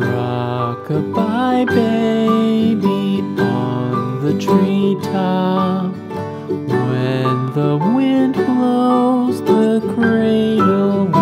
Rock-a-bye, baby, on the treetop. When the wind blows the cradle